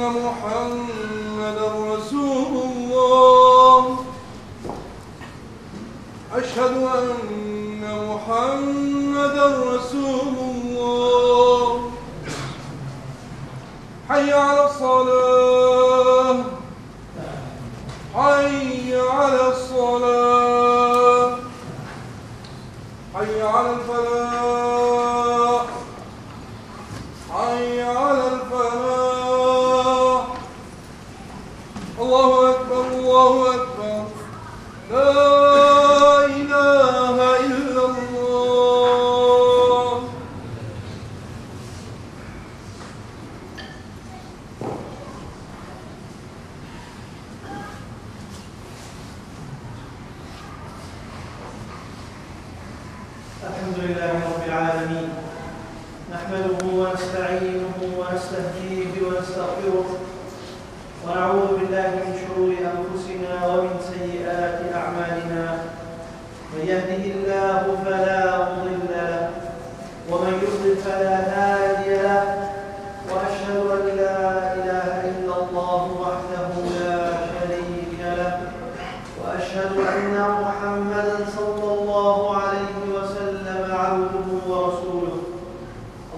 محمدا رسول الله أشهد أن محمدا رسول الله حي على الصلاة حي على الصلاة حي على الفلاح حي على الفلاح الله أكبر الله أكبر لا إله إلا الله الحمد لله رب العالمين نحمده ونستعينه ونستهديه ونستغفره ونعوذ بالله من شرور أنفسنا ومن سيئات أعمالنا من يهده الله فلا مضل له ومن يضلل فلا هادي له وأشهد أن لا إله إلا الله وحده لا شريك له وأشهد أن محمدا صلى الله عليه وسلم عبده ورسوله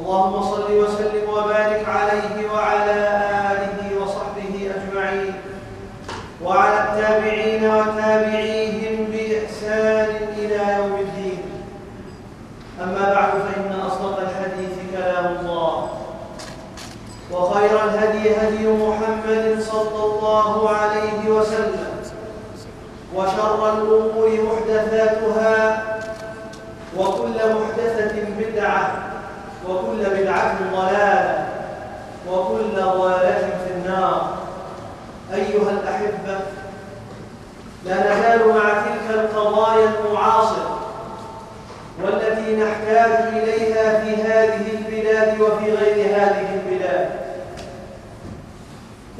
اللهم صل وسلم وبارك عليه وعلى آله وعلى التابعين وتابعيهم بإحسان إلى يوم الدين. أما بعد فإن أصدق الحديث كلام الله، وخير الهدي هدي محمد صلى الله عليه وسلم، وشر الأمور محدثاتها، وكل محدثة بدعة، وكل بدعة ضلالة، وكل ضلالة في النار. أيها الأحبة، لا نزال مع تلك القضايا المعاصرة والتي نحتاج إليها في هذه البلاد وفي غير هذه البلاد.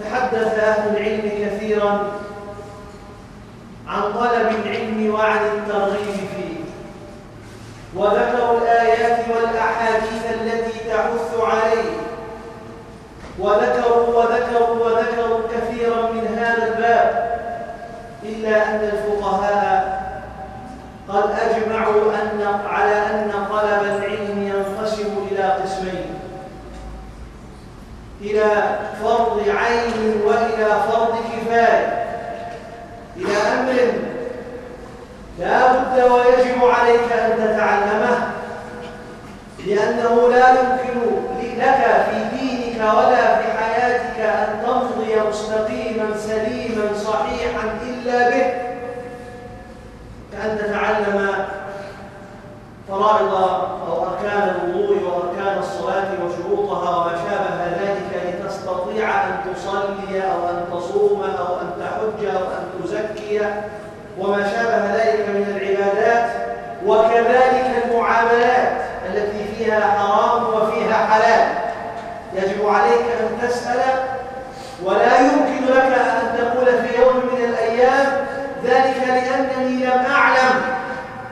تحدث أهل العلم كثيرا عن طلب العلم وعن الترغيب فيه، وذكروا الآيات والأحاديث التي تحث عليه، وذكروا وذكروا وذكروا كثيرا من هذا الباب، إلا أن الفقهاء قد أجمعوا على أن طلب العلم ينقسم إلى قسمين، إلى فرض عين وإلى فرض كفاية، إلى أمر لا بد ويجب عليك أن تتعلمه، لأنه لا يمكن لك في دينك ولا في حياتك أن تمضي مستقيما سليما صحيحا إلا به، كأن تتعلم فرائض أو أركان الوضوء وأركان الصلاة وشروطها وما شابه ذلك، لتستطيع أن تصلي أو أن تصوم أو أن تحج أو أن تزكي وما شابه ذلك من العبادات، وكذلك المعاملات التي فيها حرام وفيها حلال. يجب عليك أن تسأل، ولا يمكن لك أن تقول في يوم من الأيام ذلك لأنني لم أعلم،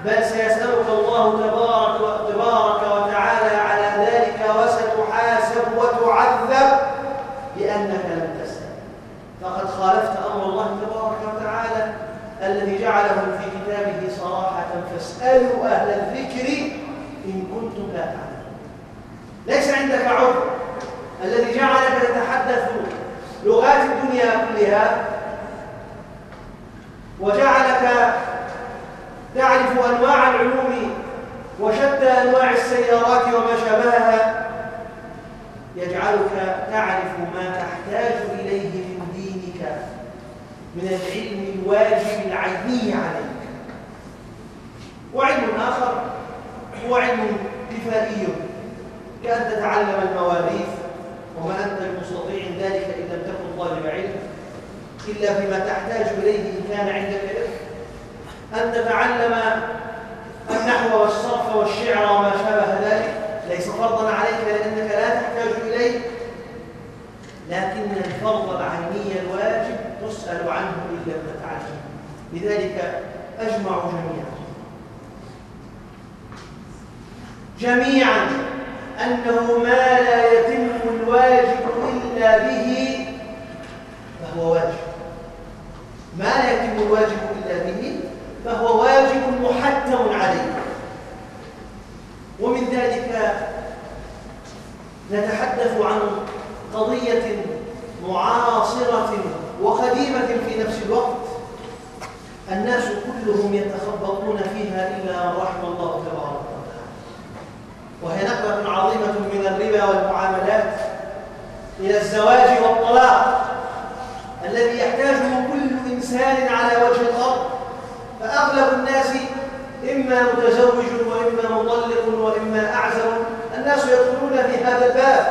بل سيسألك الله تبارك وتعالى على ذلك، وستحاسب وتعذب لأنك لم تسأل. فقد خالفت أمر الله تبارك وتعالى الذي جعله في كتابه صراحة: فاسألوا أهل الذكر إن كنتم لا تعلمون. ليس عندك عذر. الذي جعلك تتحدث لغات الدنيا كلها، وجعلك تعرف أنواع العلوم وشتى أنواع السيارات وما شابهها، يجعلك تعرف ما تحتاج إليه من دينك من العلم الواجب العيني عليك. وعلم آخر هو علم كفائي، كأن تتعلم المواريث، وما أنت بمستطيع ذلك إن لم تكن طالب علم، إلا بما تحتاج إليه إن كان عندك علم. أن تتعلم النحو والصرف والشعر وما شابه ذلك ليس فرضا عليك لأنك لا تحتاج إليه، لكن الفرض العيني الواجب تسأل عنه إن لم تتعلم. لذلك أجمع جميعا أنه ما لا يتم الواجب إلا به فهو واجب، ما لا يتم الواجب إلا به فهو واجب محتم عليه. ومن ذلك نتحدث عن قضية معاصرة وقديمة في نفس الوقت الناس كلهم يتخبطون فيها إلا من رحم الله تبارك وتعالى، وهي نقلة عظيمة من الربا والمعاملات إلى الزواج والطلاق الذي يحتاجه كل إنسان على وجه الأرض. فأغلب الناس إما متزوج وإما مطلق وإما أعزب، الناس يدخلون في هذا الباب،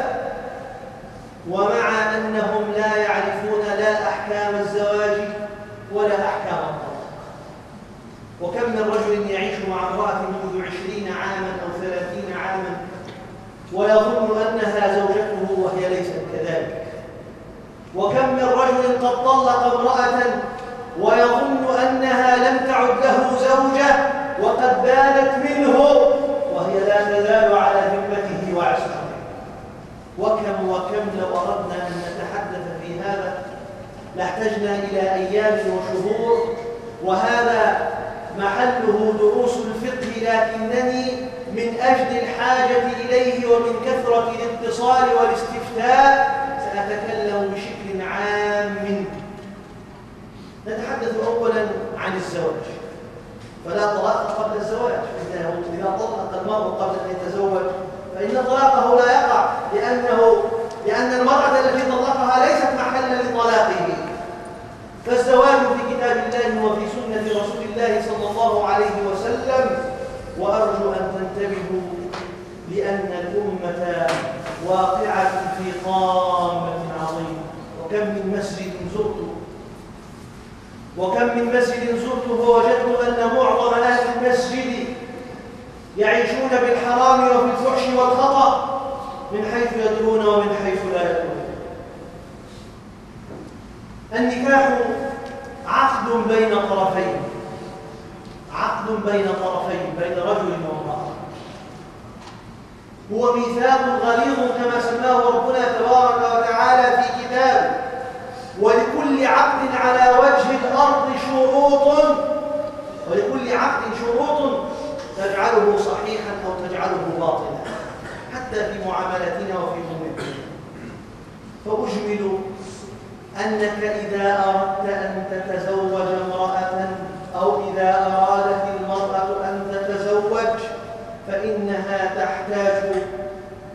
ومع أنهم لا يعرفون لا أحكام الزواج ولا أحكام الطلاق. وكم من رجل يعيش مع امرأة منذ 20 عاماً أو 30 عاماً ويظن أنها زوجته وهي ليست كذلك. وكم من رجل قد طلق امرأة ويظن أنها لم تعد له زوجة وقد بانت منه وهي لا تزال على ذمته وعشقه. وكم لو أردنا أن نتحدث في هذا لاحتجنا إلى أيام وشهور، وهذا محله دروس الفقه، لكنني من أجل الحاجة إليه ومن كثرة الاتصال والاستفتاء سأتكلم بشكل عام. نتحدث أولاً عن الزواج. فلا طلاق قبل الزواج، إذا طلق المرء قبل أن يتزوج فإن طلاقه لا يقع، لأن المرأة التي طلقها ليست محلاً لطلاقه. فالزواج في كتاب الله وفي سنة رسول الله صلى الله عليه وسلم. وأرجو أن تنتبهوا لأن الأمة واقعة في قامة عظيمة. وكم من مسجد زرته ووجدت أن معظم أهل المسجد يعيشون بالحرام وفي الفحش والخطأ من حيث يدرون ومن حيث لا يدرون. النكاح عقد بين طرفين، بين رجل وامرأة. هو ميثاق غليظ كما سماه ربنا تبارك وتعالى في كتابه. ولكل عقد على وجه الأرض شروط، تجعله صحيحا أو تجعله باطلا حتى في معاملتنا وفي أمورنا. فأجمل أنك إذا أردت أن تتزوج امرأة أو إذا أرادت المرأة أن تتزوج فإنها تحتاج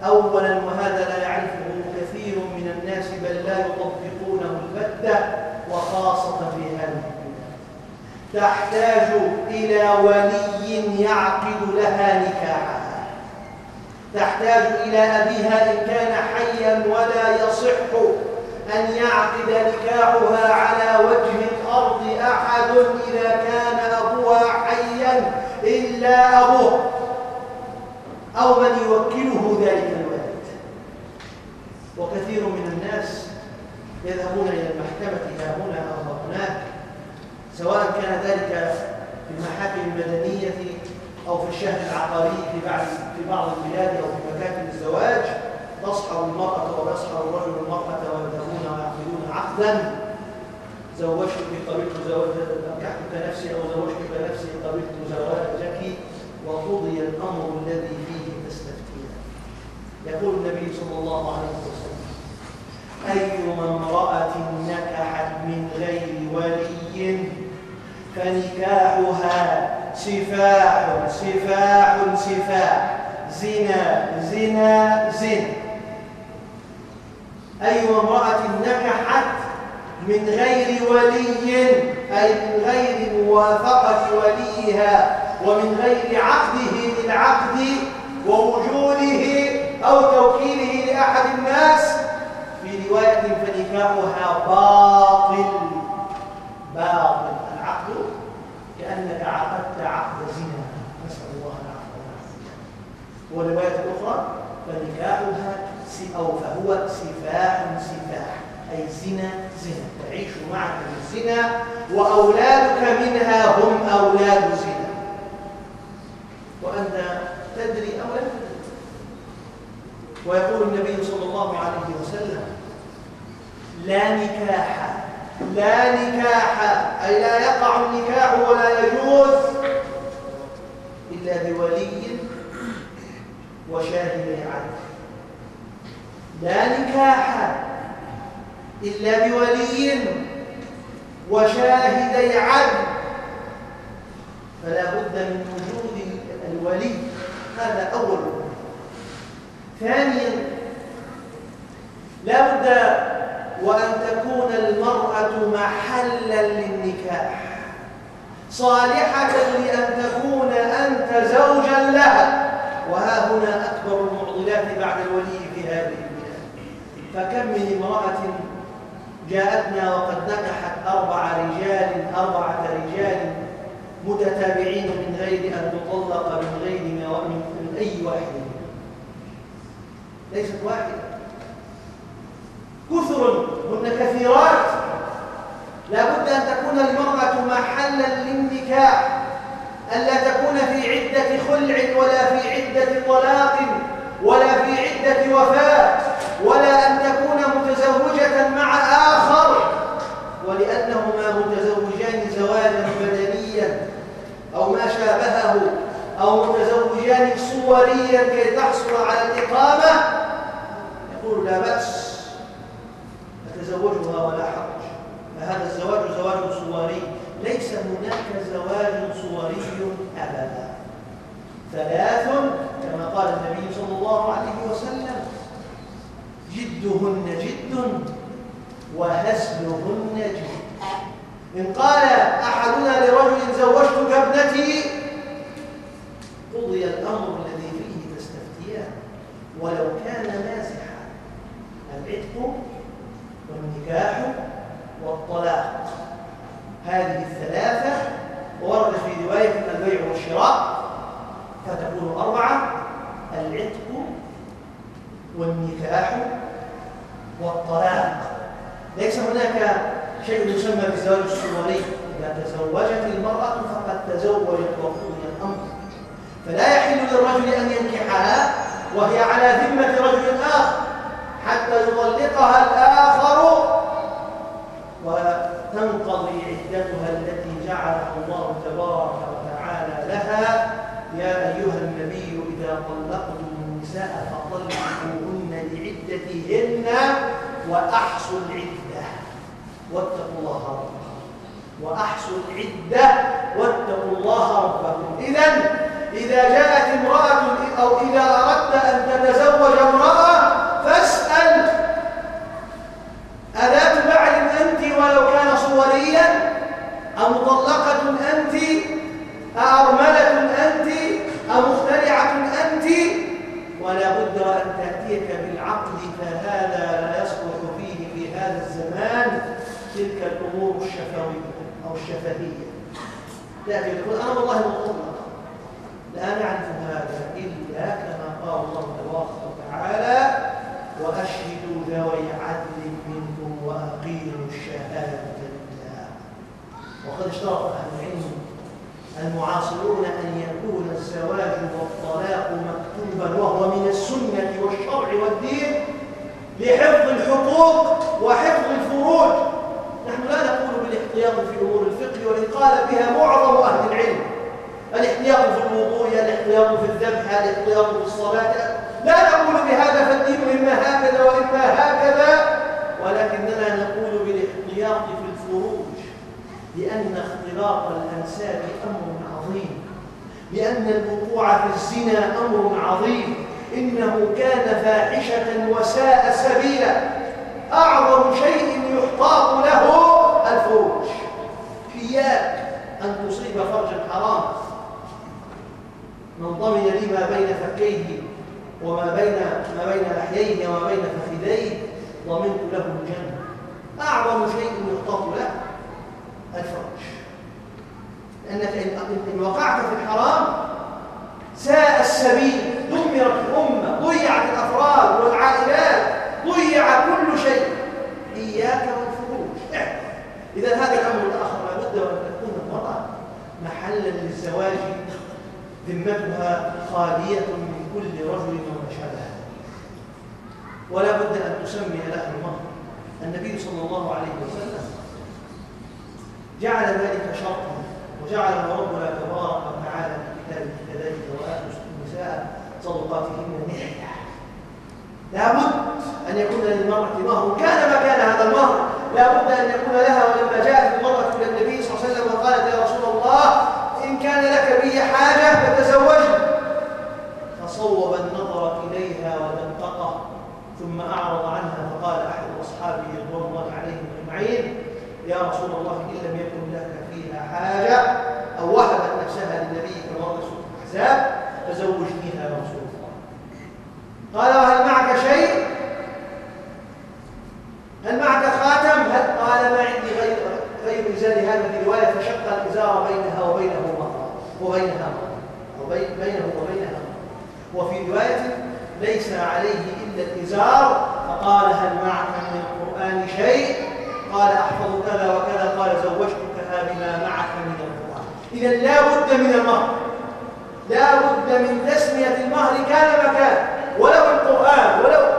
أولا، وهذا لا يعرفه كثير من الناس بل لا يطبقونه البتة وخاصة في هذه البلاد، تحتاج إلى ولي يعقد لها نكاحها، تحتاج إلى أبيها إن كان حيا، ولا يصح أن يعقد نكاحها على وجه الأرض أحد إذا كان أبوها حيا إلا أبوه أو من يوكله ذلك الولد. وكثير من الناس يذهبون إلى المحكمة ها هنا أو هناك، سواء كان ذلك في المحاكم المدنية أو في الشهر العقاري في بعض البلاد أو في مكاتب الزواج. تصحر المرأة ويصحر الرجل المرأة ويذهبون ويعقدون عقدا، زوجتك قبلت زواجك، أنكحتك نفسي أو زوجتك نفسي قبلت زواجك، وقضي الأمر الذي فيه تستفتيان. يقول النبي صلى الله عليه وسلم: أيما امرأة نكحت من غير ولي فنكاحها سفاح سفاح سفاح، زنا زنا زنا. أيما امرأة نكحت من غير ولي، أي من غير موافقة وليها ومن غير عقده للعقد ووجوده أو توكيله لأحد الناس، في رواية فنكاحها باطل لأنك عقدت عقد زنا، نسأل الله العفو والعافية. ورواية أخرى فنكاحها أو فهو سفاح سفاح، أي زنا زنا، تعيش معك الزنا وأولادك منها هم أولاد زنا وأنت تدري أو لا تدري. ويقول النبي صلى الله عليه وسلم: لا نكاح، لا نكاح، أي لا يقع النكاح ولا يجوز إلا بولي وشاهد عدل. لا نكاح إلا بولي وشاهدي عدل، فلا بد من وجود الولي، هذا أول. ثانيا، لا بد وأن تكون المرأة محلا للنكاح، صالحة لأن تكون أنت زوجا لها، وها هنا أكبر المعضلات بعد الولي في هذه البلاد. فكم من امرأة جاءتنا وقد نكحت أربعة رجال متتابعين من غير أن تطلق، من غير من أي واحد، ليست واحدة، كثر، هن كثيرات. لابد أن تكون المرأة محلا للنكاح، ألا تكون في عدة خلع ولا في عدة طلاق ولا في عدة وفاة، ولا أن تكون متزوجة مع آخر، ولأنهما متزوجان زواجا بدنيا أو ما شابهه، أو متزوجان صوريا كي تحصل على الإقامة، يقول لا بأس أتزوجها ولا حرج. فهذا الزواج زواج صوري، ليس هناك زواج صوري أبدا. ثلاث كما قال النبي صلى الله عليه وسلم: جدهن جد وهزلهن جد. إن قال أحدنا لرجل زوجتك ابنتي، قضي الأمر الذي فيه تستفتيان ولو كان نازحا. العتق والنكاح والطلاق، هذه الثلاثة. ورد في رواية البيع والشراء فتكون أربعة: العتق والنكاح والطلاق. ليس هناك شيء يسمى بالزواج الصوري، إذا تزوجت المرأة فقد تزوجت وقضي الأمر، فلا يحل للرجل أن ينكحها وهي على ذمة رجل آخر حتى يطلقها الآخر وتنقضي عدتها التي جعلها الله تبارك وتعالى لها: يا أيها النبي إذا طلقتم النساء فطلقوهن لعدتهن وأحصوا العدة واتقوا الله ربكم. وأحصوا العدة واتقوا الله ربكم. إذا جاءت امرأة أو إذا أردت أن تتزوج امرأة فاسأل: أذات بعد أنت ولو كان صوريا؟ أمطلقة أنت؟ أأرملة أنت؟ أمخترعة أنت؟ ولا بد أن تأتيك بالعقل، فهذا لا يصلح فيه في هذا الزمان تلك الأمور الشفوية أو الشفهية. لكن يقول أنا والله مطلقة، لا نعرف هذا إلا كما قال الله تبارك وتعالى: وأشهدوا ذوي عدل منكم وأقيموا الشهادة لله. وقد اشترط أهل العلم المعاصرون أن يكون الزواج والطلاق مكتوبا، وهو من السنة والشرع والدين لحفظ الحقوق وحفظ الفروج. نحن لا نقول بالاحتياط في أمور الفقه، وإن قال بها معظم أهل العلم: الاحتياط في الوضوء، الاحتياط في الذبح، الاحتياط في الصلاة. لا نقول بهذا فالدين إما هكذا وإما هكذا، ولكننا نقول بالاحتياط في الفروج، لأن اختلاط الأنساب أمر عظيم، لأن الوقوع في الزنا أمر عظيم، إنه كان فاحشة وساء سبيلا. أعظم شيء يحتاط له الفروج، إياك أن تصيب فرجا حرام. من ضمن لي ما بين فكيه وما بين لحييه وما بين فخذيه ضمنت له الجنة. أعظم شيء يحتاط له الفرج، لأن في الحرام. ساء السبيل، دمرت الأمة، ضيعت الأفراد والعائلات، ضيع كل شيء. إياك والفروج، اعرف. إذا هذا الأمر الآخر لابد أن تكون المرأة محلا للزواج، ذمتها خالية من كل رجل وما شابه، ولا بد أن تسمي لها المهر. النبي صلى الله عليه وسلم جعل ذلك شرطا، وجعله ربنا تبارك وتعالى في كتابه كذلك: وآتوا النساء صدقاتهن نحلة. لابد أن يكون للمرأة مهر، كان ما كان هذا المهر لابد أن يكون لها. ولما جاءت المرأة إلى النبي صلى الله عليه وسلم وقالت: يا رسول الله، إن كان لك بي حاجة فتزوجني، فصوب النظر إليها ودققه، ثم أعرض عنها. فقال أحد أصحابه رضوان الله عليهم أجمعين: يا رسول الله، إن لم يكن لك فيها حاجة أو وهبت نفسها للنبي كما في سورة الأحزاب فزوجنيها يا رسول الله. قال: وهل معك شيء؟ هل معك خاتم؟ هل؟ قال: ما عندي غير إزار هذه الرواية، فشق الإزار بينها وبينه مطرا، وبينها مطرا. وفي رواية: ليس عليه إلا الإزار. فقال: هل معك من القرآن شيء؟ قال: أحفظ كذا وكذا. قال: زوجتكها بما معك من القرآن. إذا لا بد من المهر، لا بد من تسمية المهر كان مكان، ولو القرآن ولو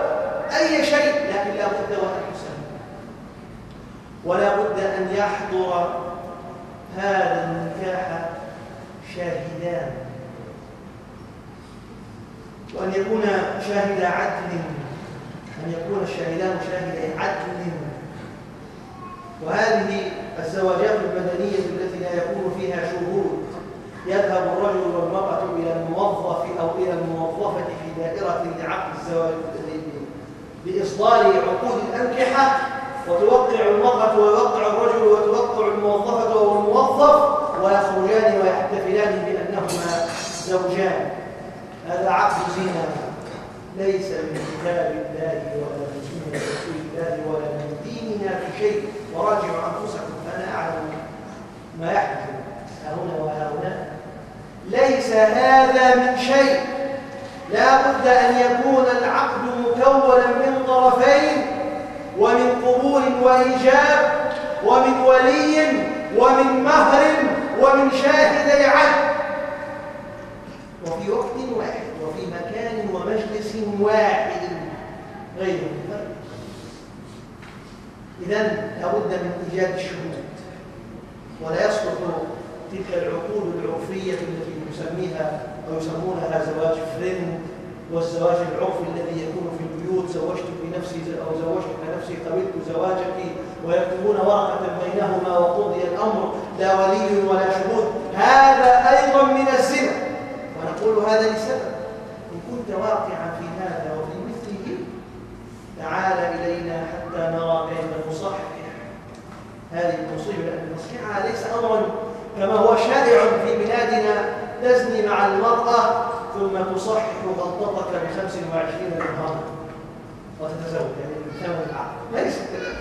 أي شيء، لكن لا بد وأن يسمى، ولا بد أن يحضر هذا النكاح شاهدان، وأن يكون شاهد عدل، أن يكون الشاهدان شاهدي عدل. وهذه الزواجات المدنية التي لا يكون فيها شهود، يذهب الرجل والمرأة إلى الموظف أو إلى الموظفة في دائرة لعقد الزواج بإصدار عقود الأنكحة، وتوقع المرأة ويوقع الرجل وتوقع الموظفة والموظف، ويخرجان ويحتفلان بأنهما زوجان. هذا عقد زنا، ليس من كتاب الله ولا من سنة رسول الله ولا من ديننا في شيء. وراجعوا أنفسكم، أنا أعلم ما يحدث هنا وهنا. ليس هذا من شيء، لا بد أن يكون العقد مكونا من طرفين، ومن قبول وإيجاب، ومن ولي، ومن مهر، ومن شاهدي عدل، وفي وقت واحد، وفي مكان ومجلس واحد غير مفرد. إذن لابد من إيجاد الشهود، ولا يصلح تلك العقود العرفية التي نسميها أو يسمونها زواج فريند، والزواج العرفي الذي يكون في البيوت: زوجتك بنفسي أو زوجتك نفسي، قبلت زواجك، ويكتبون ورقة بينهما وقضي الأمر، لا ولي ولا شهود. هذا أيضا من الزنا. ونقول هذا لسبب: إن كنت واقعا في هذا وفي مثله تعال إلينا حتى نرى بأنه صحيح. هذه المصيبة، لأن نصحها ليس أمرا كما هو شائع في بلادنا: تزني مع المرأة ثم تصحح غلطتك ب25 نهارا وتتزوج، يعني تتزوج العقد. ليس كذلك.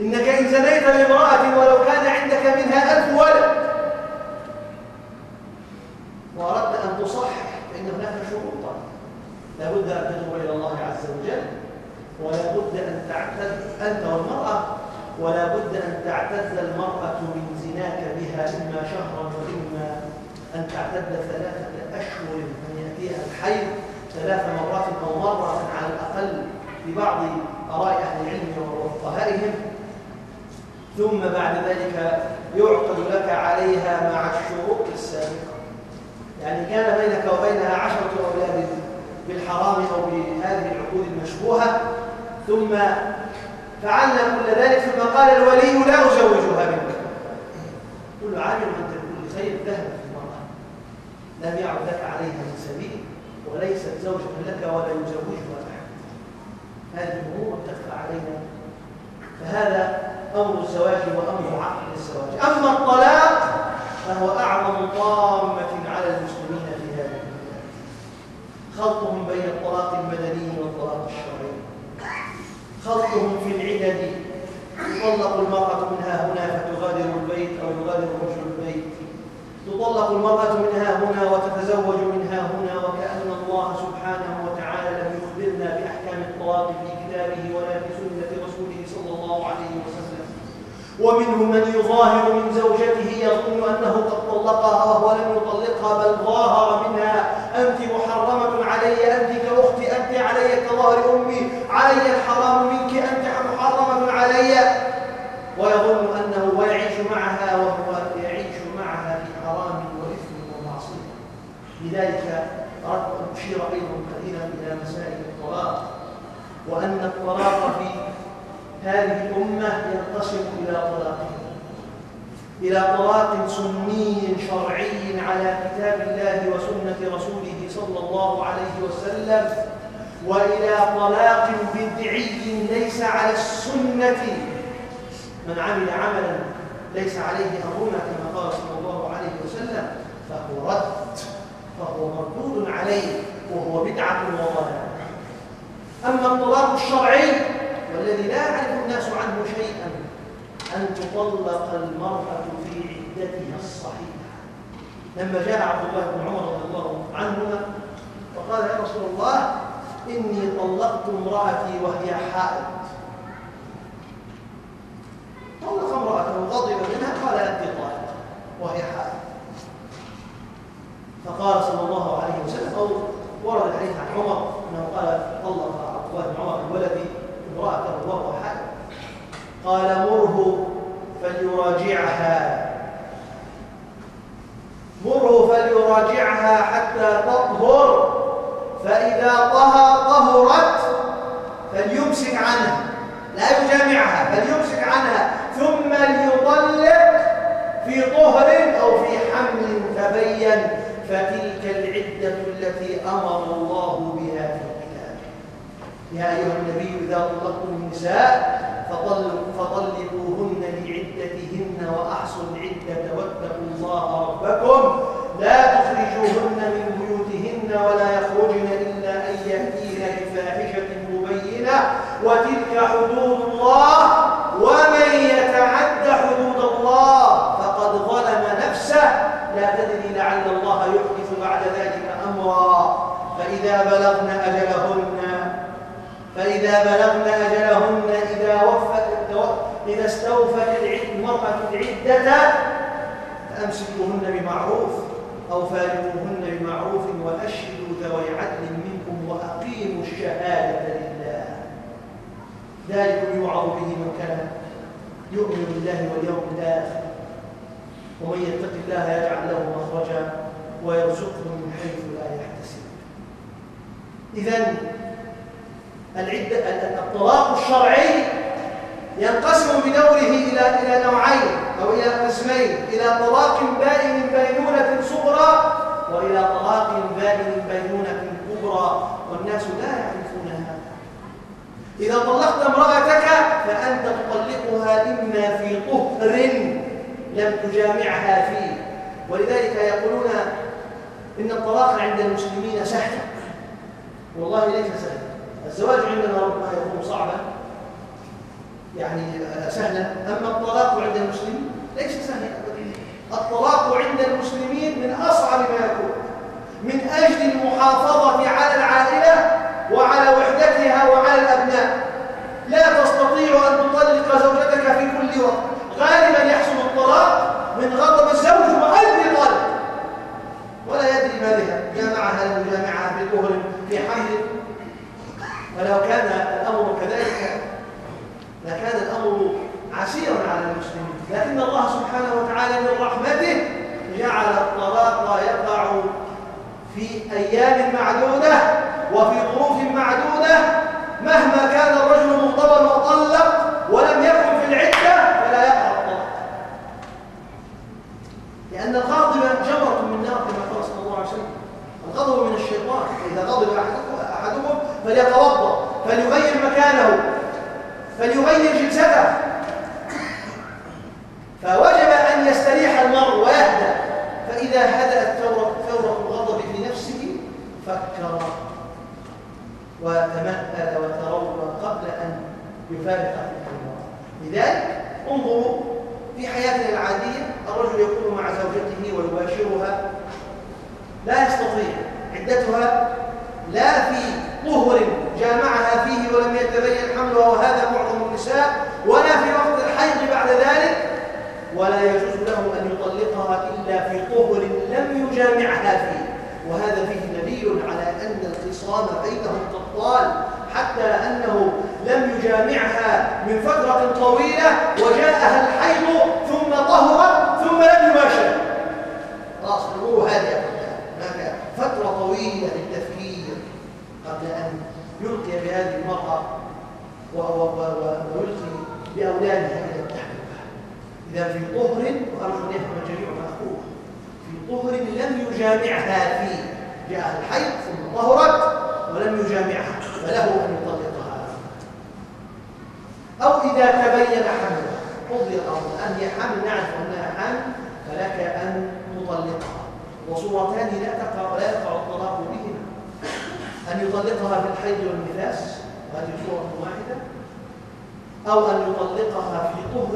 إنك إن زنيت بامرأة ولو كان عندك منها 1000 ولد وأردت أن تصحح، فإن هناك شروطا: لابد أن تتوب إلى الله عز وجل، ولابد أن تعتد أنت والمرأة، ولابد أن تعتد المرأة من زناك بها إما شهرا، وإما أن تعتد 3 أشهر، أن يأتيها الحيض 3 مرات أو مرة على الأقل في بعض آراء أهل العلم وفقهائهم، ثم بعد ذلك يعقد لك عليها مع الشروط السابقة. يعني كان بينك وبينها 10 أولاد بالحرام أو بهذه العقود المشبوهة، ثم فعلنا كل ذلك، ثم قال الولي: لا أزوجها منك. كل عام وأنت بكل خير، ذهبت المرأة، لم يعد لك عليها من سبيل، وليست زوجة لك ولا يزوجها أحد. هذه الأمور تخفى علينا. فهذا أمر الزواج وأمر عقد الزواج. أما الطلاق فهو أعظم طامة على المسلمين في هذا البلاد، خلطهم بين الطلاق المدني والطلاق الشرعي، خلطهم في العدد. تطلق المرأة منها هنا فتغادر البيت أو يغادر الرجل البيت، تطلق المرأة منها هنا وتتزوج منها هنا، وكأن الله سبحانه وتعالى لم يخبرنا بأحكام الطلاق في كتابه ولا في سنة رسوله صلى الله عليه وسلم. ومنهم من يظاهر من زوجته يظن أنه قد طلقها وهو لم يطلقها، بل ظاهر منها: أنت محرمة علي، أنت كأختي، أنت علي كظهر أمي، علي الحرام منك، أنت محرمة علي. ويظن أنه ويعيش معها وهو يعيش معها في حرام وإثم ومعصية. لذلك أردت أن أشير أيضا قليلا إلى مسائل الطلاق، وأن الطلاق في هذه الأمة ينقسم إلى طلاقين: إلى طلاق سني شرعي على كتاب الله وسنة رسوله صلى الله عليه وسلم، وإلى طلاق بدعي ليس على السنة. من عمل عملا ليس عليه أمرنا كما قال صلى الله عليه وسلم فهو رد، فهو مردود عليه، وهو بدعة وضلال. أما الطلاق الشرعي والذي لا يعرف الناس عنه شيئا، أن تطلق المرأة في عدتها الصحيحة. لما جاء عبد الله بن عمر رضي الله عنهما وقال: يا رسول الله، إني طلقت امرأتي وهي حائض. طلق امرأته وغضب منها، قال: أنت طالق وهي حائض. فقال صلى الله عليه وسلم، أو ورد الحديث عن عمر أنه قال: طلق عبد الله بن عمر الولدي امرأته وهو حائض، قال: مره فليراجعها، مره فليراجعها حتى تطهر، فإذا طهرت فليمسك عنها، لا يجامعها، فليمسك عنها، ثم ليطلق في طهر أو في حمل تبين، فتلك العدة التي أمر الله بها في كتابه. يا أيها النبي، إذا طلقتم النساء فطلقوهن لعدتهن وأحصوا العدة واتقوا الله ربكم، لا تخرجوهن من بيوتهن ولا يخرجن إلا أن يأتين بفاحشة مبينة، وتلك حدود الله، ومن يتعد حدود الله فقد ظلم نفسه، لا تدري لعل الله يحدث بعد ذلك أمرا. فإذا بلغن أجلهن إذا استوفت المرأة العدة فأمسكوهن بمعروف أو فارقوهن بمعروف، وأشهدوا ذوي عدل منكم وأقيموا الشهادة لله. ذلك يوعظ به من كان يؤمن بالله واليوم الآخر، ومن يتق الله يجعل له مخرجا ويرزقه من حيث لا يحتسب. إذن الطلاق الشرعي ينقسم بدوره إلى نوعين أو إلى قسمين: إلى طلاق بائن بينونة صغرى، وإلى طلاق بائن بينونة كبرى، والناس لا يعرفون هذا. إذا طلقت امرأتك فأنت تطلقها إما في طهر لم تجامعها فيه، ولذلك يقولون إن الطلاق عند المسلمين سهل. والله ليس سهل. الزواج عندنا ربما يكون صعبا، يعني سهلا، أما الطلاق عند المسلمين ليس سهلا أبدا. الطلاق عند المسلمين من أصعب ما يكون، من أجل المحافظة على العائلة وعلى وحدتها وعلى الأبناء. لا تستطيع أن تطلق زوجتك في كل وقت. غالبا يحصل الطلاق من غضب الزوج وقلب الطالب، ولا يدري ما بها، جامعها لم يجامعها، في طهر، في حمل. ولو كان الأمر كذلك لكان الأمر عسيرا على المسلمين، لكن الله سبحانه وتعالى من رحمته جعل الطلاق يقع في أيام معدودة وفي ظروف معدودة. مهما كان الرجل مغضبا وطلق ولم يكن في العدة فلا يقع الطلاق، لأن الغاضب جمرة من نار كما قال صلى الله عليه وسلم. الغضب من الشيطان، فإذا غضب أحدكم فليتوضأ، فليغير مكانه، فليغير جلسته. فوجب أن يستريح المرء ويهدأ، فإذا هدأت ثورة الغضب في نفسه فكر وتمهل وتروى قبل أن يفارق المرء. لذلك انظروا في حياتنا العادية الرجل يكون مع زوجته ويباشرها، لا يستطيع، عدتها لا في طهر جامعها فيه ولم يتبين حملها، وهذا معظم النساء، ولا في وقت الحيض بعد ذلك، ولا يجوز له أن يطلقها إلا في طهر لم يجامعها فيه، وهذا فيه دليل على أن الخصام بينهم تطال، حتى أنه لم يجامعها من فترة طويلة وجاءها الحيض ثم طهر ثم لم يباشر. راصلوه هذه هناك فترة طويلة للتفكير قبل أن يلقي بهذه المرأة ويلقي بأولادها إلى التحريبها. إذا في طهر، وأرجو أن يفهم الجميع ما أقول، في طهر لم يجامعها فيه، جاءها الحيض ثم طهرت ولم يجامعها، فله أن يطلقها. أو إذا تبين حملها، قضي الأمر أن هي حمل، نعرف أنها حمل، فلك أن تطلقها. وصورتان لا يقع الطلاق بهما، أن يطلقها في الحيض والنفاس، وهذه صورة واحدة، أو أن يطلقها في طهر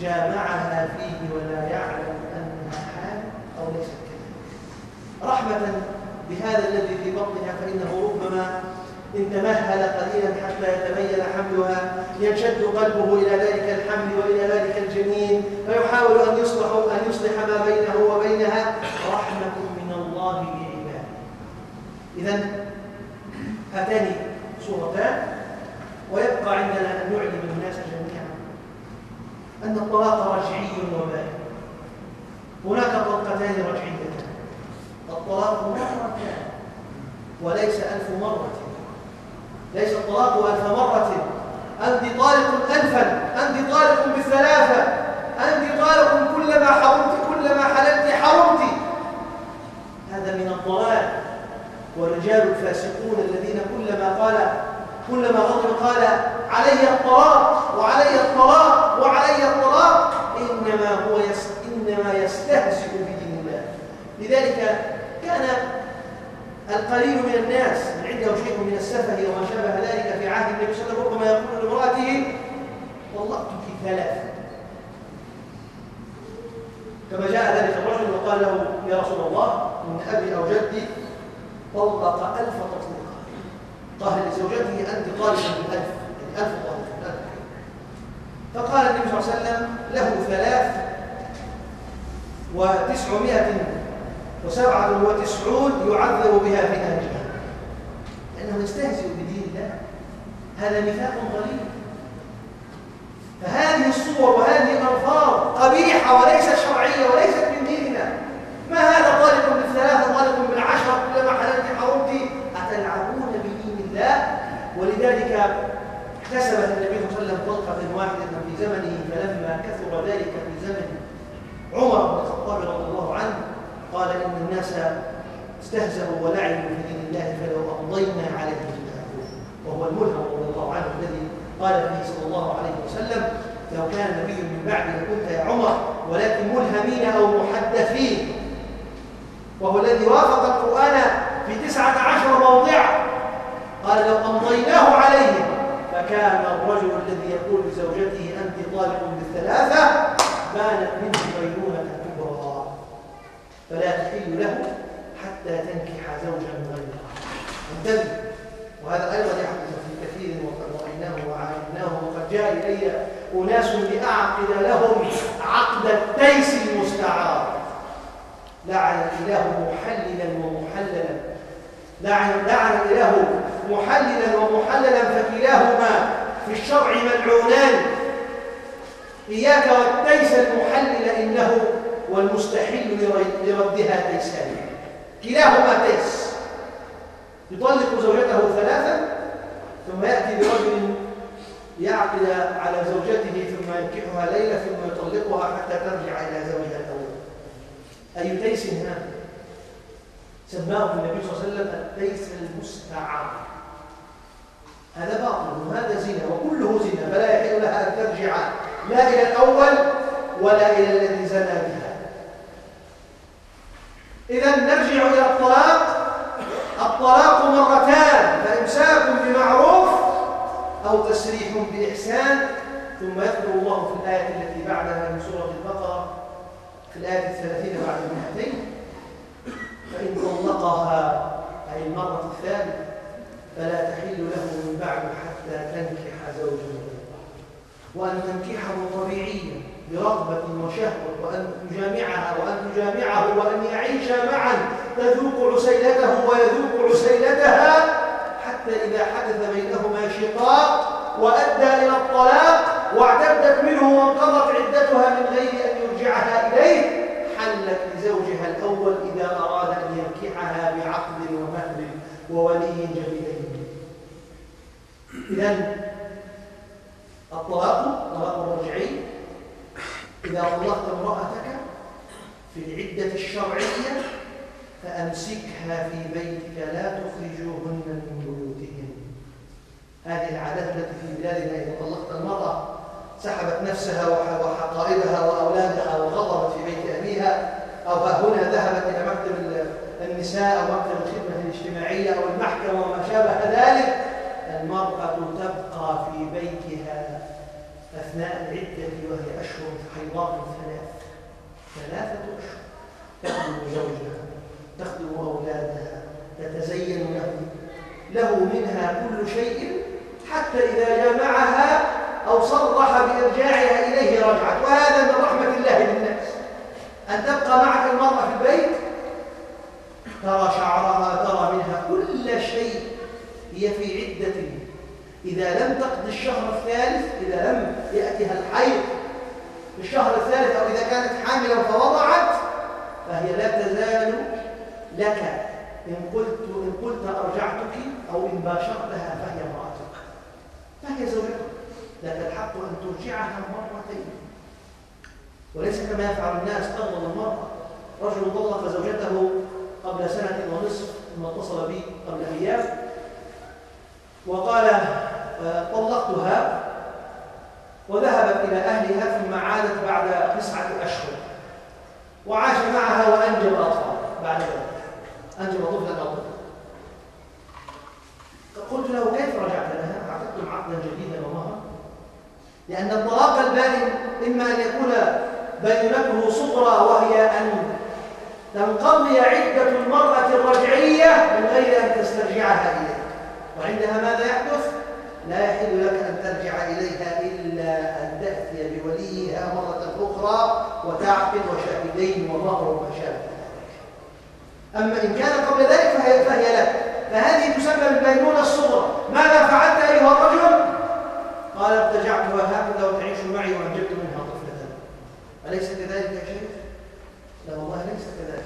جامعها فيه ولا يعلم أنها حامل أو ليست كذلك، رحمة بهذا الذي في بطنها، فإنه ربما إن تمهل قليلا حتى يتبين حملها ينشد قلبه إلى ذلك الحمل وإلى ذلك الجنين، فيحاول أن يصلح ما بينه وبينها، رحمة من الله بعباده. إذا هاتان صورتان، ويبقى عندنا أن نعلم الناس جميعا أن الطلاق رجعي وبائن. هناك طلقتان رجعيتان، الطلاق مرتان وليس 1000 مرة، ليس الطلاق 1000 مرة. أنت طالق 1000، أنت طالق 3، أنت طالق كلما حرمت كلما حللت حرمت، هذا من الضلال. والرجال الفاسقون الذين كلما غضب قال علي الطلاق وعلي الطلاق وعلي الطلاق، إنما يستهزئ بدين الله. لذلك كان القليل من الناس من عنده شيء من السفه وما شابه ذلك في عهد النبي صلى الله عليه وسلم، ربما يقول لامراته طلقتك 3، كما جاء ذلك الرجل وقال له يا رسول الله من ابي او جدي طلق 1000 تطليقه، قال لزوجته انت طالب من 1000 طالب. فقال النبي صلى الله عليه وسلم له 397 يعذب بها في نار جهنم، لأنه يستهزئ بدين الله. هذا نفاق قليل. فهذه الصور وهذه الألفاظ قبيحة وليست شرعية وليست من ديننا. ما هذا طالق 3، طالق 10، كلما حللت حرمت، أتلعبون بدين الله. ولذلك احتسبت النبي صلى الله عليه وسلم طلقة واحدة في زمنه، فلما كثر ذلك في زمن عمر بن الخطاب رضي الله عنه قال إن الناس استهزأوا ولعبوا في دين الله فلو أمضينا عليهم جناحهم، وهو الملهم رضي الله عنه الذي قال النبي صلى الله عليه وسلم لو كان نبي من بعدي لكنت يا عمر ولكن ملهمين أو محدثين، وهو الذي وافق القرآن في 19 موضعا، قال لو أمضيناه عليهم. فكان الرجل الذي يقول لزوجته أنت طالق 3 بانت منه بينونة كبرى، فلا تحل له حتى تنكح زوجا غيره. انتبه، وهذا أيضا يحدث في كثير وقد رأيناه وعايناه، وقد جاء إلي أناس لأعقد لهم عقد التيس المستعار. لعن الإله محللا ومحللا، لعن الإله محللا ومحللا، فكلاهما في الشرع ملعونان. إياك والتيس المحلل إنه والمستحيل لردها تيسان، كلاهما تيس. يطلق زوجته 3 ثم يأتي برجل يعقد على زوجته ثم ينكحها ليلة ثم يطلقها حتى ترجع إلى زوجها الأول. أي تيس هذا؟ سماه النبي صلى الله عليه وسلم التيس المستعار. هذا باطل وهذا زنا وكله زنا، فلا يحل لها أن ترجع لا إلى الأول ولا إلى الذي زنى بها. إذا نرجع إلى الطلاق. الطلاق مرتان، فإمساك بمعروف أو تسريح بإحسان ثم يذكر الله في الآية التي بعدها من سورة البقرة في الآية 30 بعد 200 فإن طلقها أي المرة الثالثة فلا تحل له من بعد حتى تنكح زوجا غيره، وأن تنكحه طبيعيا برغبة وشهوة، وأن تجامعها وأن تجامعه وأن يعيش معا تذوق عسيلته ويذوق عسيلتها حتى إذا حدث بينهما شقاق وأدى إلى الطلاق واعتدت منه وانقضت عدتها من غير أن يرجعها إليه حلت لزوجها الأول إذا أراد أن ينكحها بعقد ومهر وولي جميلين. إذن الطلاق طلاق رجعي إذا طلقت امرأتك في العدة الشرعية فأمسكها في بيتك لا تخرجوهن من بيوتهن. هذه العادات التي في بلادنا إذا طلقت المرأة سحبت نفسها وحقائبها وأولادها وغضبت في بيت أبيها أو هنا ذهبت إلى مكتب النساء أو مكتب الخدمة الاجتماعية أو المحكمة وما شابه ذلك. المرأة تبقى في بيتها أثناء العدة وهي أشهر حيضاء ثلاثة أشهر تخدم زوجها تخدم أولادها تتزين له منها كل شيء حتى إذا جامعها أو صرح بإرجاعها إليه رجعت. وهذا من رحمة الله للناس أن تبقى معك المرأة في البيت ترى شعرها ترى منها كل شيء هي في عدة. إذا لم تقضي الشهر الثالث إذا لم يأتها الحيض في الشهر الثالث أو إذا كانت حاملا فوضعت فهي لا تزال لك إن قلت أرجعتك أو إن باشرتها فهي امرأتك فهي زوجتك لك الحق أن ترجعها مرتين وليس كما يفعل الناس تغضب المرأة. رجل طلق زوجته قبل سنة ونصف ثم اتصل بي قبل أيام وقال طلقتها وذهبت إلى أهلها ثم عادت بعد 9 أشهر وعاش معها وأنجب أطفال بعد ذلك أنجب طفلا أو طفلا. قلت له كيف رجعت لها؟ أعتقدتم عقدا جديدا ومهرا؟ لأن الطلاق البائن إما أن يكون بينته صغرى وهي أن تنقضي عدة المرأة الرجعية من غير أن تسترجعها إليك وعندها ماذا يحدث؟ لا يحل لك أن ترجع إليها إلا أن تأتي بوليها مرة أخرى وتعقد وشاهدين ومهر وما شابه ذلك. أما إن كان قبل ذلك فهي لك. فهذه تسمى البينونة الصغرى. ماذا فعلت أيها الرجل؟ قال ابتجعتها هكذا وتعيش معي وأنجبت منها طفلة. أليس كذلك يا شيخ؟ لا والله ليس كذلك.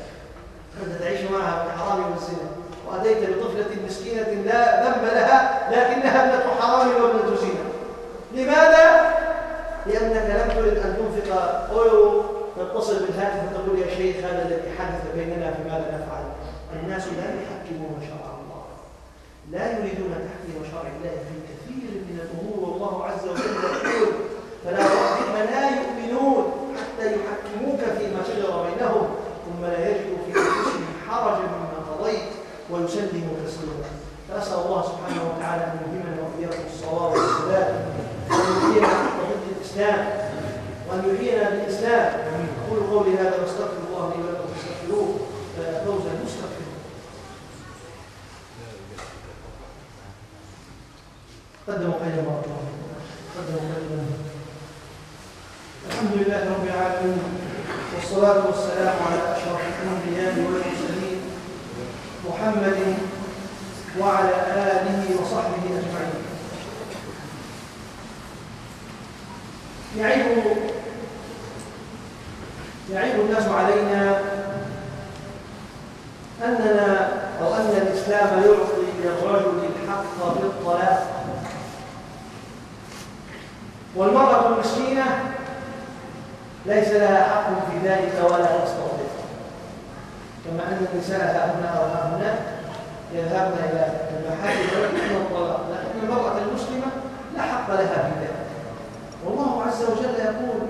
كنت تعيش معها بالحرام والزنا وأتيت بطفلة مسكينة لا ذنب لها لكنها ابنة حرام وابنة زنا. لماذا؟ لأنك لم ترد أن تنفق أورو تتصل بالهاتف وتقول يا شيخ هذا الذي حدث بيننا فماذا نفعل؟ الناس لا يحكمون شرع الله، لا يريدون تحكيم شرع الله في كثير من الأمور والله عز وجل يقول فلا ربك لا يؤمنون حتى يحكموك فيما شجر بينهم ثم لا يجدوا في أنفسهم حرجا مما قضيت ويسلموا تسليما. فأسأل الله سبحانه وتعالى أن يلهمنا وإياكم الصواب والسداد وأن يحيينا بالإسلام. أقول قولي هذا واستغفر الله لي ولكم فاستغفروه فوزا مستغفرا. قدموا خيرا بارك الله فيكم. الحمد لله رب العالمين والصلاة والسلام على أشرف الأنبياء والمرسلين محمد وعلى آله وصحبه أجمعين. يعيب الناس علينا أننا أو أن الإسلام يعطي للرجل الحق بالطلاق والمرأة المسكينة ليس لها حق في ذلك ولا تستطيع كما أن النساء هاهنا وهاهنا يذهبن إلى المحاكم ويطلبن الطلاق لكن المرأة المسلمة لا حق لها في ذلك. والله عز وجل يقول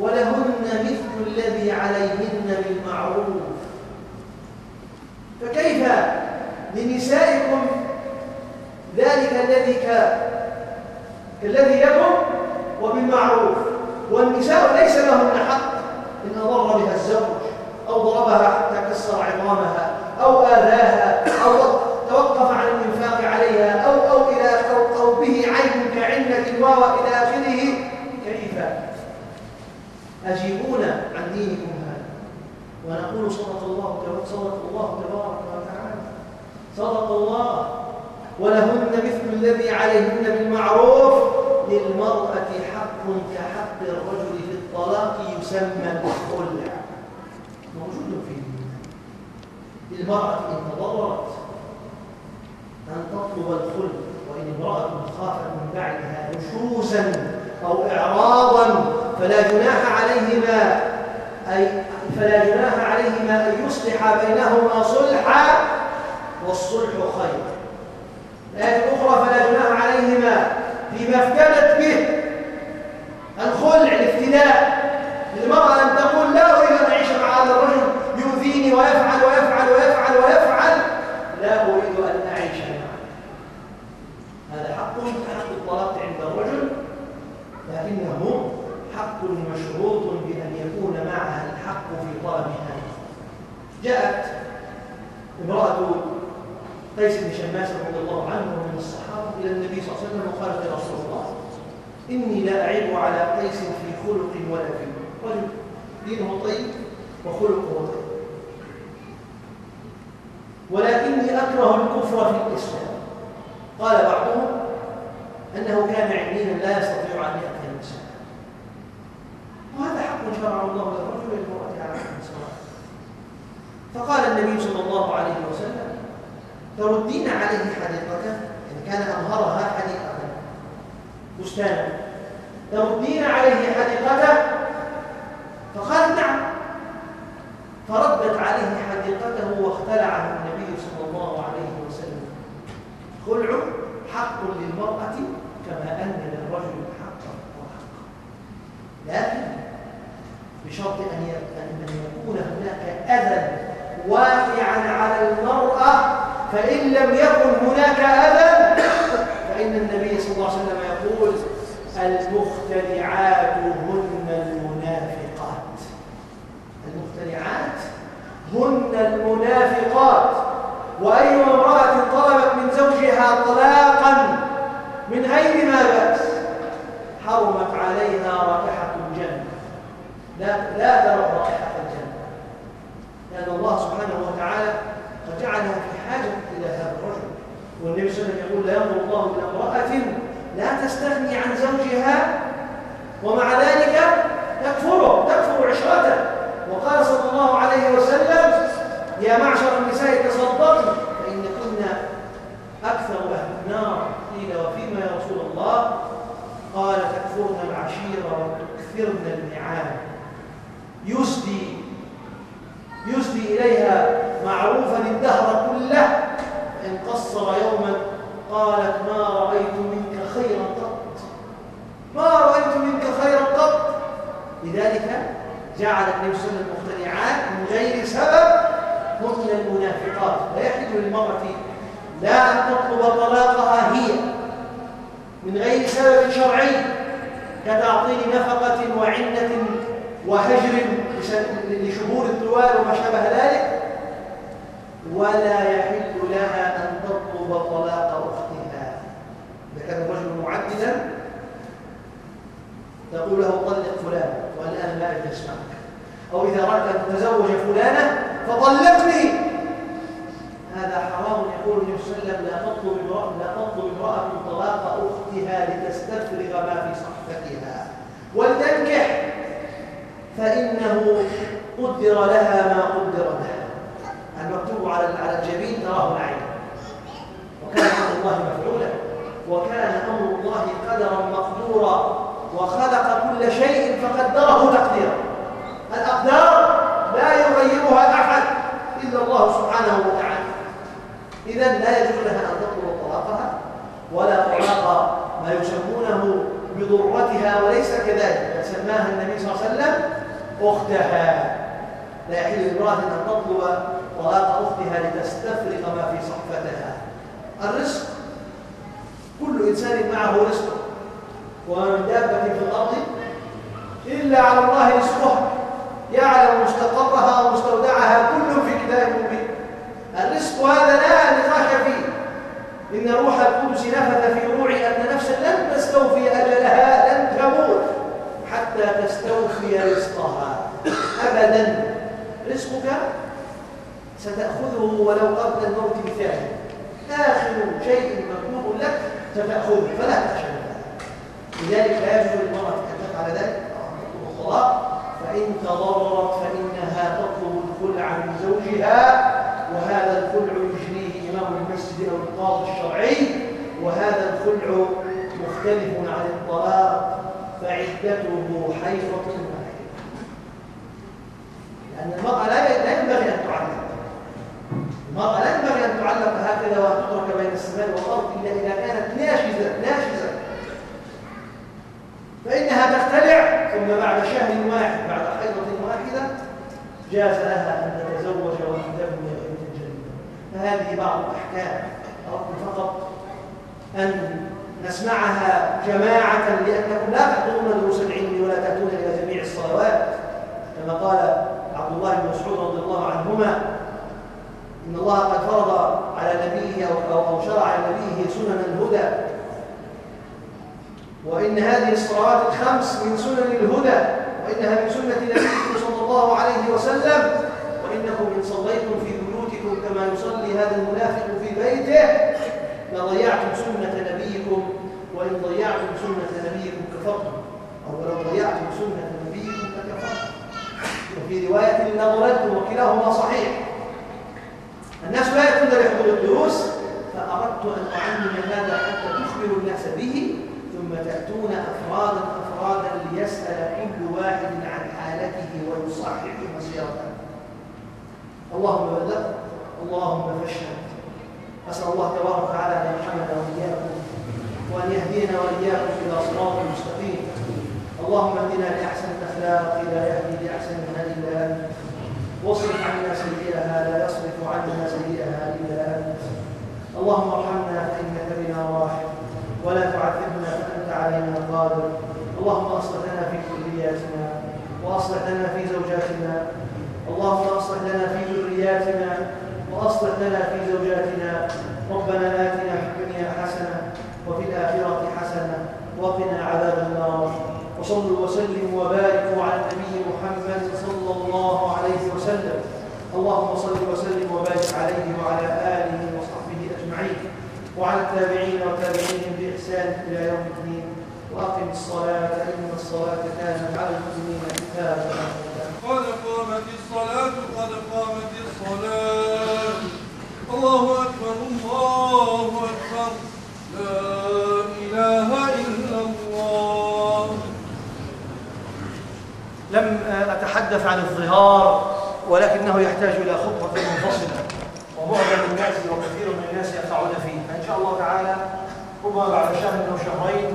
ولهن مثل الذي عليهن بالمعروف. فكيف لنسائكم ذلك الذي لكم وبالمعروف. والنساء ليس لهن حق إن ضر بها الزوج أو ضربها حتى كسر عظامها أو آذاها أو توقف عن الإنفاق عليها أو إلى أو به عين كعنة وإلى آخره. كيف أجيبونا عن دينكم هذا؟ ونقول صدق الله تبارك وتعالى، صدق الله. ولهن مثل الذي عليهن بالمعروف. للمرأة حق كحق الرجل في الطلاق يسمى الخلع، موجود فيه. للمرأة إن تضررت أن تطلب الخلع، وإن امرأة خافت من بعدها نشوزا أو إعراضا فلا جناح عليهما أن يصلح بينهما صلحا، والصلح خير. الآية الأخرى فلا جناح عليهما فيما افتدت به. الخلع الافتداء، للمرأة أن تقول لا أريد أن أعيش مع هذا الرجل يؤذيني ويفعل ويفعل ويفعل ويفعل، لا أريد أن أعيش معه. هذا حق الطلاق عند الرجل، لكنه حق مشروط بأن يكون معها الحق في طلبها. جاءت امرأة قيس بن شماس رضي الله عنه من الصحابة إلى النبي صلى الله عليه وسلم وقالت يا رسول الله، إني لا أعيب على قيس في خلق ولا في رجل دينه طيب وخلقه طيب، ولكني أكره الكفر في الإسلام. قال بعضهم أنه كان عينيا لا يستطيع أن يأتي النساء، وهذا حق شرع الله للرجل والمرأة على حد سواء. فقال النبي صلى الله عليه وسلم تردين عليه حديقته، إن كان أمهرها حديقة بستانه، تردين عليه حديقته؟ فقال نعم. فردت عليه حديقته واختلعه النبي صلى الله عليه وسلم. خلع حق للمرأة كما أن للرجل حقا وحقا، لكن بشرط أن يكون هناك أذى واقعا على المرأة. فإن لم يكن هناك أذى فإن النبي صلى الله عليه وسلم يقول المختلعات هن المنافقات. المختلعات هن المنافقات. وأي امرأة طلبت من زوجها طلاقا من غير ما بأس حرمت عليها رائحة الجنة، لا ترى رائحة الجنة، لأن الله سبحانه وتعالى قد جعلها في حاجة إلى هذا الرجل. والنبي صلى الله عليه وسلم يقول لا ينظر الله إلى امرأة لا تستغني عن زوجها ومع ذلك تكفر عشرته. وقال صلى الله عليه وسلم يا معشر النساء تصدقوا فإن كنا أكثر أهل النار. قيل وفيما يا رسول الله؟ قال تكفرن العشيرة وتكثرن النعام، يسدي إليها معروفا الدهر كله، فإن قصر يوما قالت ما رأيت منك خيرا قط. لذلك جعل النبي صلى الله عليه وسلم المختلعات من غير سبب هن المنافقات. لا يحل للمرأة لا أن تطلب طلاقها هي من غير سبب شرعي كتعطيل نفقة وعنة وهجر لشهور الطوال وما شابه ذلك، ولا يحل لها أن تطلب طلاق أختها. إذا كان الرجل معددا تقول له طلق فلان والآن لا أجلس معك، أو إذا أردت أن تتزوج فلانة فطلقني، هذا حرام. يقول النبي صلى الله عليه وسلم لا تطلب امرأة طلاق أختها لتستفرغ ما في صحبتها ولتنكح، فإنه قدر لها ما قدر لها. المكتوب على الجبين تراه العين. وكان أمر الله مفعولا، وكان أمر الله قدرا مقدورا، وخلق كل شيء فقدره تقديرا. الأقدار لا يغيرها أحد إلا الله سبحانه وتعالى. إذن لا يجوز لها أن تطلب طلاقها ولا طلاق ما يسمونه بضرتها، وليس كذلك، بل سماها النبي صلى الله عليه وسلم أختها. لا يحل لامرأة أن تطلب طلاق أختها لتستفرغ ما في صحبتها. الرزق، كل إنسان معه رزق، ومن دابة في الأرض إلا على الله رزقها يعلم مستقرها ومستودعها كل في كتاب مبين. الرزق هذا لا نقاش فيه، إن روح القدس نفث في روعي أن نفسا لن تستوفي أجلها، لن تموت حتى تستوفي رزقها أبدا. رزقك ستأخذه ولو قبل الموت بثاني، آخر شيء مكتوب لك ستأخذه فلا تخشى منه. لذلك لا يجوز للمرأة أن تفعل ذلك الطلاق، فإن تضررت فإنها تطلب الخلع من زوجها، وهذا الخلع يجريه إمام المسجد أو القاضي الشرعي، وهذا الخلع مختلف عن الطلاق فعدته حيضة واحدة، لأن المرأة لا ينبغي أن تعلق. المرأة لا ينبغي أن تعلق هكذا وتترك بين السماء والأرض إلا إذا كانت ناشزة، فإنها تختلع ثم بعد شهر واحد، بعد حيضة واحدة، جاز لها أن تتزوج وأن تبني بيتا جديدا. فهذه بعض الأحكام أردت فقط أن نسمعها جماعة، لأنكم لا تحضرون دروس العلم ولا تأتون إلى جميع الصلوات، كما قال عبد الله بن مسعود رضي الله عنهما: إن الله قد فرض على نبيه أو شرع على نبيه سنن الهدى، وإن هذه الصلوات الخمس من سنن الهدى، وإنها من سنة نبيكم صلى الله عليه وسلم، وإنكم إن صليتم في بيوتكم كما يصلي هذا المنافق في بيته لضيعتم سنة نبيكم، وإن ضيعتم سنة نبيكم كفرتم، أو لو ضيعتم سنة نبيكم لكفرتم. وفي رواية لضللتم، وكلاهما صحيح. الناس لا يأتون لحضور الدروس، فأردت أن أعلم هذا حتى تخبر الناس به، ثم تأتون أفرادا أفرادا ليسأل كل واحد عن حالته ويصحح مسيرته. اللهم بلغ، اللهم فاشهد. أسأل الله تبارك وتعالى أن يرحمنا وإياكم، وأن يهدينا وإياكم إلى صراط مستقيم. اللهم اهدنا لأحسن الأخلاق، لا يهدي لأحسنها إلا أنت، واصرف عنا سيئها، لا يصرف عنا سيئها إلا أنت. اللهم ارحمنا فإنك بنا راحم، ولا تعذبنا فأنت علينا قادر. اللهم أصلح لنا في كلياتنا، وأصلح لنا في زوجاتنا، اللهم أصلح لنا في ذرياتنا، وأصلح لنا في زوجاتنا. ربنا آتنا في الدنيا حسنة وفي الآخرة حسنة وقنا عذاب النار. وصلوا وسلموا وباركوا على النبي محمد صلى الله عليه وسلم. اللهم صل وسلم وبارك عليه وعلى آله وصحبه أجمعين، وعلى التابعين وتابعيهم بإحسان إلى يوم الدين. وأقم الصلاة، إن الصلاة كانت على المؤمنين كتابا موقوتا. قد قامت الصلاة، قد قامت الصلاة. الله أكبر، الله أكبر، لا إله إلا الله. لم أتحدث عن الظهار، ولكنه يحتاج إلى خطبة منفصلة، ومعظم الناس وكثير من الناس يقعون فيه. فإن شاء الله تعالى ربما بعد شهر أو شهرين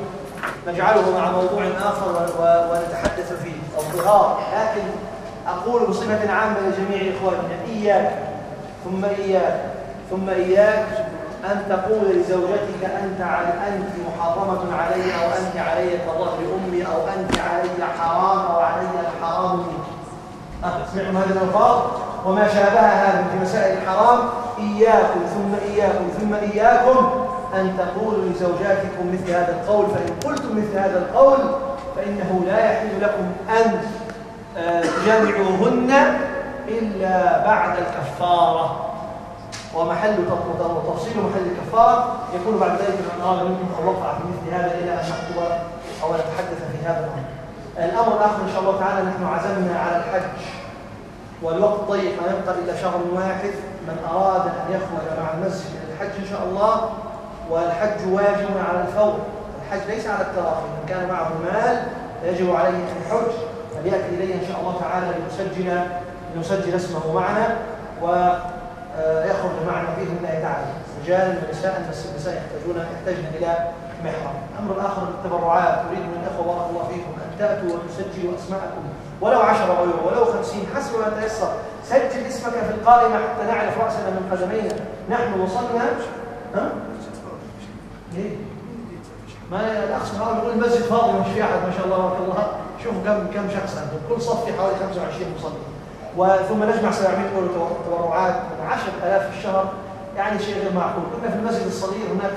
نجعله مع موضوع آخر ونتحدث فيه الظهار، لكن أقول بصفة عامة لجميع إخواننا: إياك ثم إياك ثم إياك أن تقول لزوجتك: أنت محرمة علي، أو أنت علي كظهر أمي، أو أنت علي حرام، أو علي الحرام منك. اسمعوا هذه الألفاظ وما شابهها في مسائل الحرام. إياكم ثم إياكم ثم إياكم أن تقولوا لزوجاتكم مثل هذا القول، فإن قلتم مثل هذا القول فإنه لا يحل لكم أن تجامعوهن إلا بعد الكفارة. ومحل وتفصيل محل الكفارة يكون بعد ذلك من أراد منكم أن يقع في مثل هذا إلى أن نخطب أو نتحدث في هذا الأمر الآخر إن شاء الله تعالى. نحن عزمنا على الحج، والوقت ضيق، ما يبقى إلا شهر واحد. من أراد أن يخرج مع المسجد للحج إن شاء الله، والحج واجب على الفور، الحج ليس على التراخي. من كان معه مال يجب عليه أن يحج، فليأتي إليه إن شاء الله تعالى لنسجل اسمه معنا ويخرج معنا بإذن الله تعالى. رجال ونساء، النساء يحتاجن إلى محرم. الأمر الآخر التبرعات. أريد من الأخوة بارك الله فيكم أن تأتوا وتسجلوا أسماءكم، ولو 10 أيوة، ولو 50، حسب ما تيسر. سجل اسمك في القائمة حتى نعرف رأسنا من قدمينا. نحن وصلنا، ها؟ ليه؟ ما الاخ سبحان الله يقول المسجد فاضي مش في احد ما شاء الله تبارك الله. شوف كم شخص عنده، كل صف في حوالي 25 مصلي. وثم نجمع 700 تبرعات من 10,000 في الشهر، يعني شيء غير معقول. كنا في المسجد الصغير هناك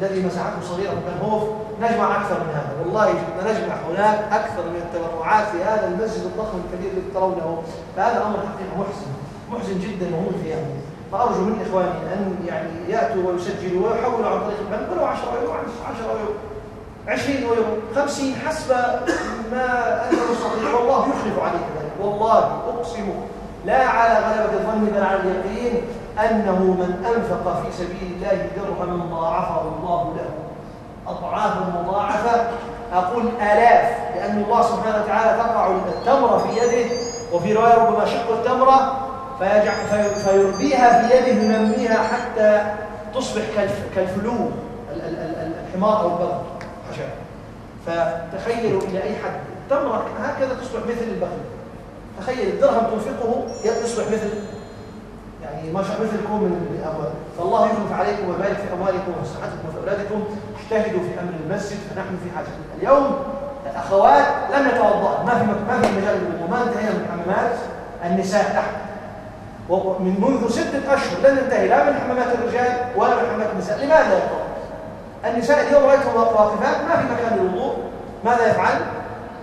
الذي مساحته صغيره وكان نجمع اكثر من هذا، والله نجمع هناك اكثر من التبرعات في هذا المسجد الضخم الكبير اللي ترونه، فهذا امر حقيقه محزن جدا وهم في يعني. فارجو من اخواني ان يعني ياتوا ويسجلوا ويحولوا عن طريق البنك ولو 10 يورو 10 يورو 20 يورو 50 حسب ما انت تستطيع، والله يشرف عليك ذلك، والله اقسم لا على غلبه الظن بل على اليقين انه من انفق في سبيل الله درهما ضاعفه الله له اضعافا مضاعفه، اقول الاف، لان الله سبحانه وتعالى تقع التمره في يده، وفي روايه ربما شق التمره فيربيها في يده ينميها حتى تصبح كالفلو الحمار او البغل حشاء. فتخيلوا الى اي حد تمرة هكذا تصبح مثل البغل. تخيل الدرهم تنفقه يصبح مثل يعني ما شاء الله مثلكم من الاموال. فالله ينفع عليكم ويبارك في اموالكم وصحتكم وفي اولادكم، اجتهدوا في امر المسجد فنحن في حاجه. اليوم الاخوات لم يتوضأن، ما في مجال للوضوء، ما انتهينا من الحمامات النساء تحت. ومن منذ 6 أشهر لن ننتهي لا من حمامات الرجال ولا من حمامات النساء، لماذا يا اخوان؟ النساء اليوم رايتهم واقفات ما في مكان للوضوء، ماذا يفعل؟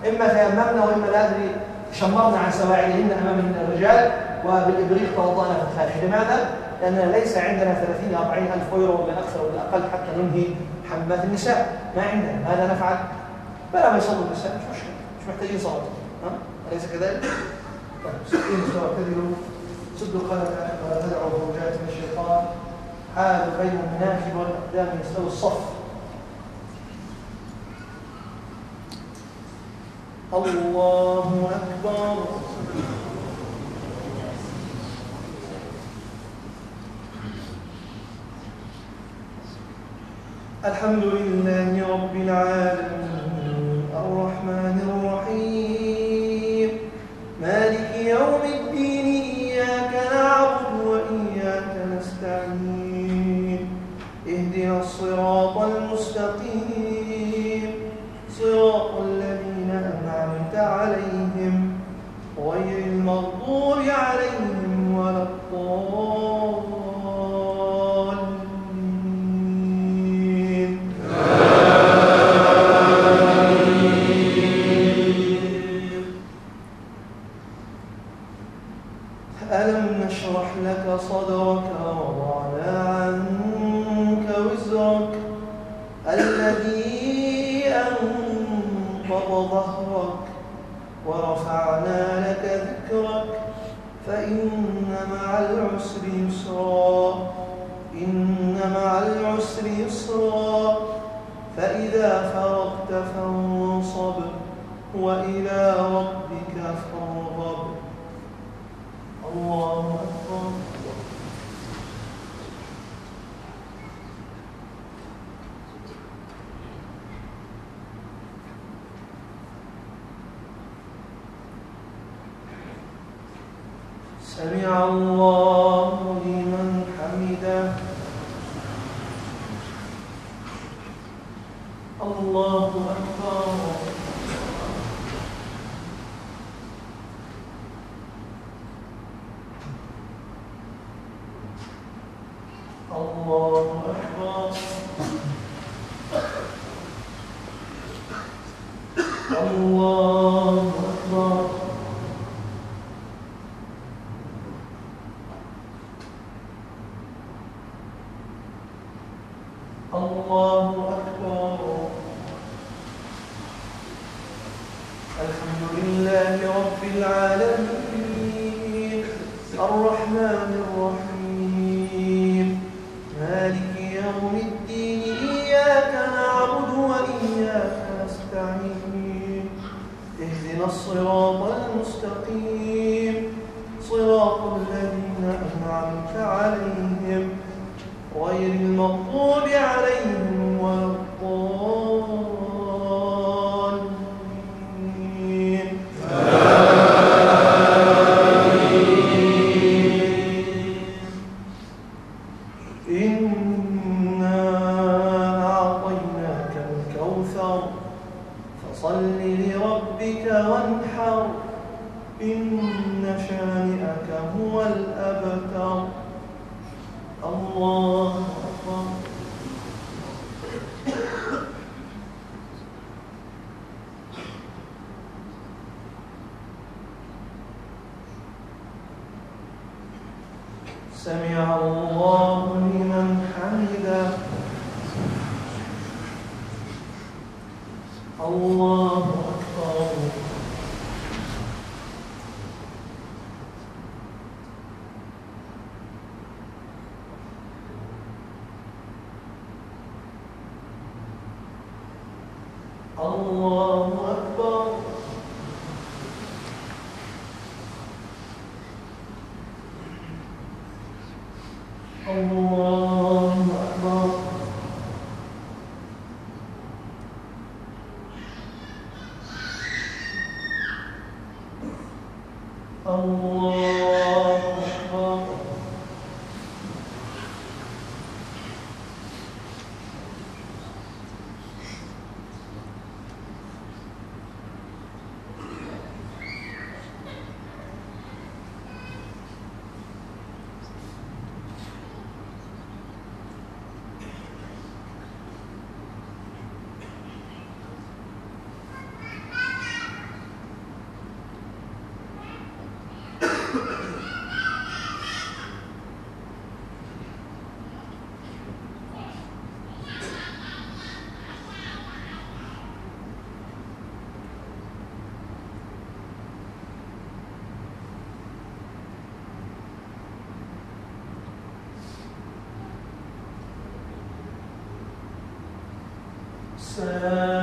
اما تيممن واما لا ادري شمرنا عن سواعيهن امام الرجال وبالابريق توضانا في الخارج، لماذا؟ لان ليس عندنا 30 أو 40 ألف يورو ولا اكثر ولا اقل حتى ننهي حمامات النساء، ما عندنا، ماذا نفعل؟ بلا ما يصلوا النساء مش مشكله، مش محتاجين صلاه، اليس كذلك؟ طيب 60 سدوا القلب ولا تدعوا فوجات من الشيطان، حال بين المناكب والاقدام يستوي الصف. الله اكبر. الحمد لله رب العالمين الرحمن الرحيم مالك يوم الدين إياك نعبد وإياك نستعين اهدنا الصراط المستقيم صراط الذين أنعمت عليهم غير المغضوب عليهم ولا الضالين. ألم نشرح لك صدرك ووضعنا عنك وزرك الذي أنقض ظهرك ورفعنا لك ذكرك فإن مع العسر يسرا فإذا فرغت فانصب وإلى ربك فارغب. الله أكبر. سمع الله لمن حمده. الله أكبر. الله أكبر. الله أكبر. الله أكبر. الحمد لله رب العالمين الرحمن الرحيم مالك يوم الدين إياك نعبد وإياك نستعين اهدنا الصراط المستقيم صراط الذين أنعمت عليهم غير المغضوب عليهم ولا الضالين. إنا أعطيناك ربك وانحر إن شانئك هو الأبتر. الله أكبر. سمع الله لمن حمده. الله أكبر. الله أكبر. الله أكبر. الله أكبر.